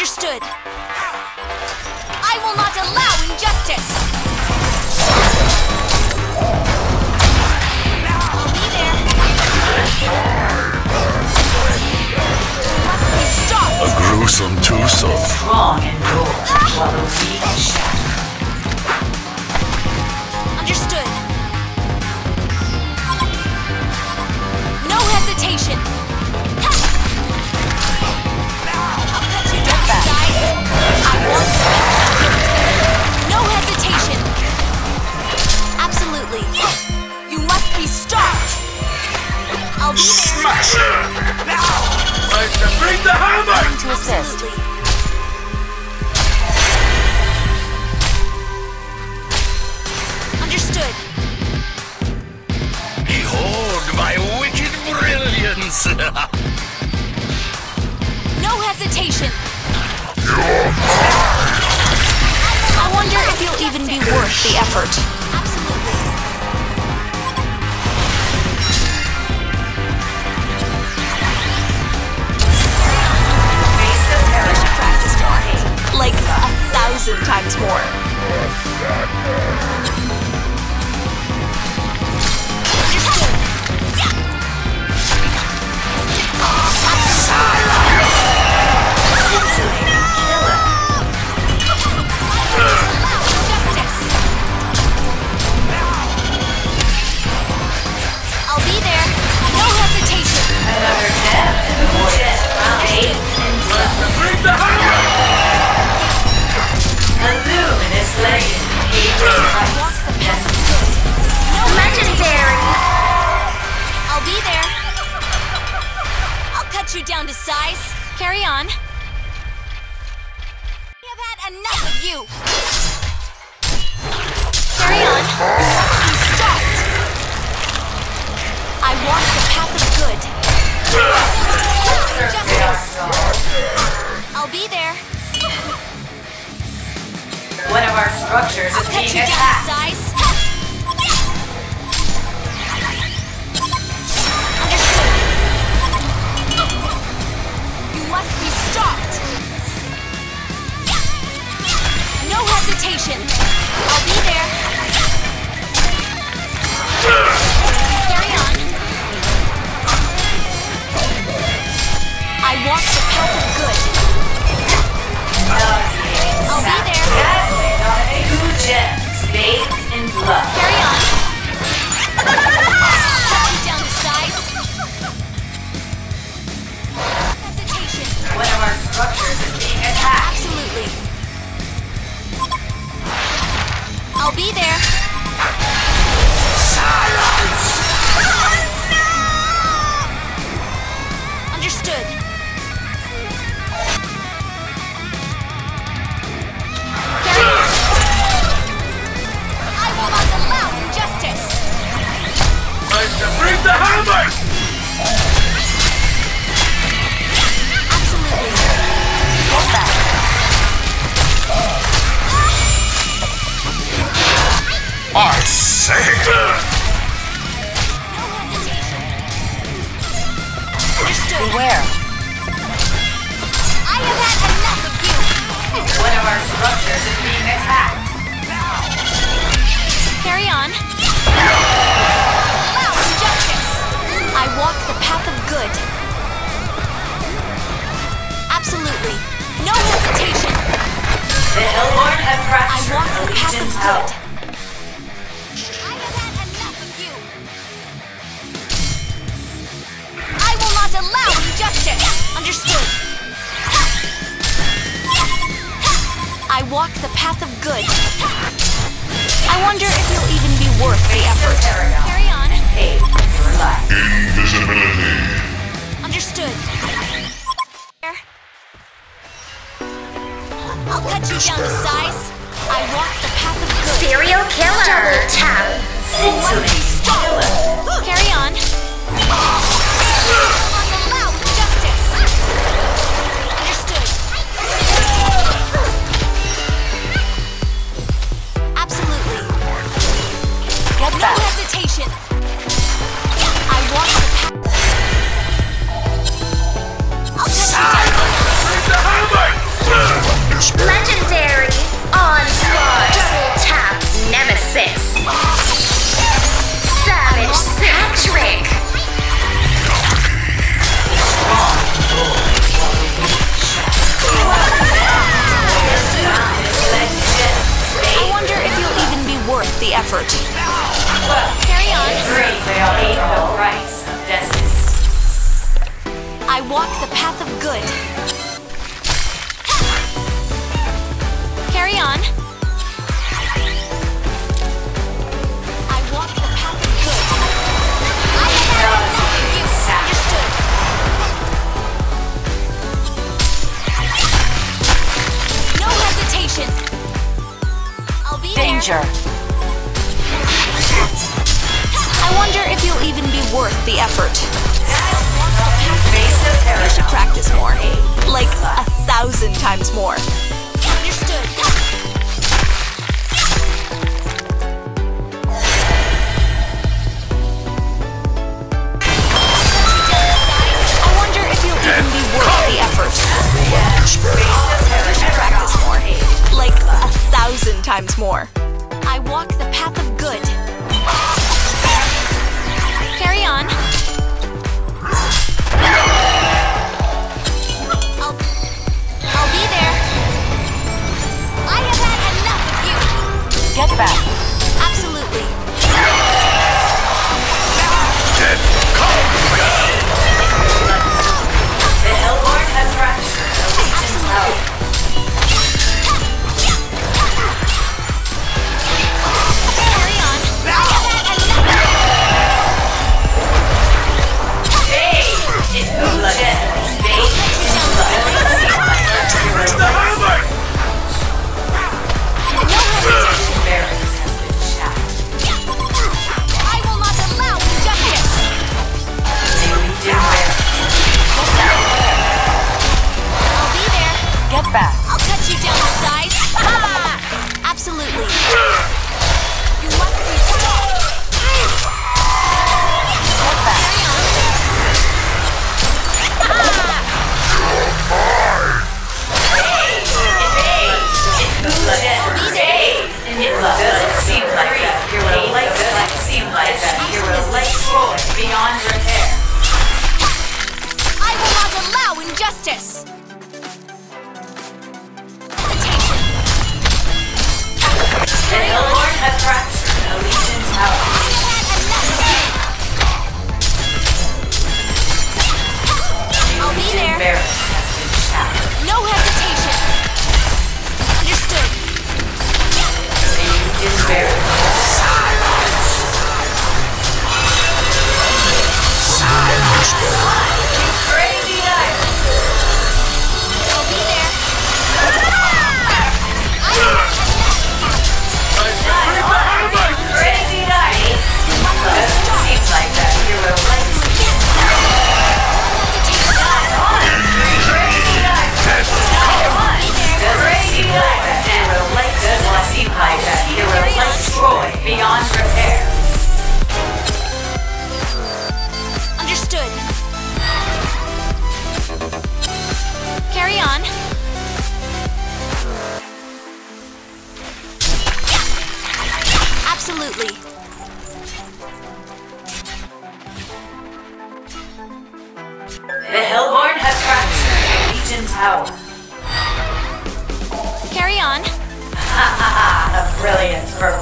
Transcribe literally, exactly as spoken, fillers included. Understood. I will not allow injustice. I'll be there. Must be stopped. A gruesome twosome. Strong and cold. Ah. Understood. No hesitation. No hesitation. Absolutely. You must be stopped. I'll be there. Smash her! Now! I can bring the hammer! I'm to assist. Understood. Behold my wicked brilliance! No hesitation. I wonder if you'll even be worth the effort. Absolutely. I should practice talking like a thousand times more. Understood. Yeah. You down to size. Carry on. We have had enough of you. Carry on. You stopped. I walk the path of good. Justice. I'll be there. One of our structures I'll is being you attacked. Down to size. Must be stopped. No hesitation. I'll be there. Carry on. I walk the path of good. I'll be there. Two gems, bathed in blood. Carry on. Down to size. One of our structures is being attacked. Absolutely. I'll be there. Silence! Oh, no! Understood. Carry on. I will not allow injustice. I shall bring the hammer! I say! Beware! I have had enough of you! One of our structures is being attacked! Carry on! Allow injustice! I walk the path of good! Absolutely! No hesitation! The Hellborn have fractured the Legion's out! Allow injustice! Understood. I walk the path of good. I wonder if you'll even be worth the effort. Carry on. Invisibility. Understood. I'll cut you down to size. I walk the path of good. Serial killer. Double tap. Stop. Carry on. No hesitation. I walk the path. I'll cut you down. Charge! Legendary! Onslaught! Double tap! Nemesis! Savage Sack Trick! I wonder if you'll even be worth the effort. Well, carry on. Great, they all ate the rice of justice. I walk the path of good. Carry on. I walk the path of good. I have everything you understood. No hesitation. I'll be danger. There. I wonder if you'll even be worth the effort. You should practice more. Like a thousand times more. Understood. I wonder if you'll even be worth the effort. You should practice more. Like a thousand times more. I walk the path of good. Carry on. Get back. Absolutely. Dead. Come. The Hellborn has fractured. Absolutely. Carry on. I have had enough. Hey! It's no legend. Back. I'll cut you down to size. Ah! Absolutely. You want to be stopped. Get back. It doesn't seem like that hero like that. Seem like that hero like roars beyond your hair. I will not allow injustice. The Hellborn has fractured the Legion Tower. I'll be there. Barracks has been shattered. No hesitation. Understood. The Legion Barracks has silence. Silence. You crazy guy. I'll be there. I crazy night! Doesn't seem like that hero likes to get crazy night! That hero likes doesn't seem like that hero likes destroyed beyond repair. Understood. Carry on. Absolutely. The Hellborn has fractured the Legion Tower. Carry on. Ha ha ha! A brilliant purpose.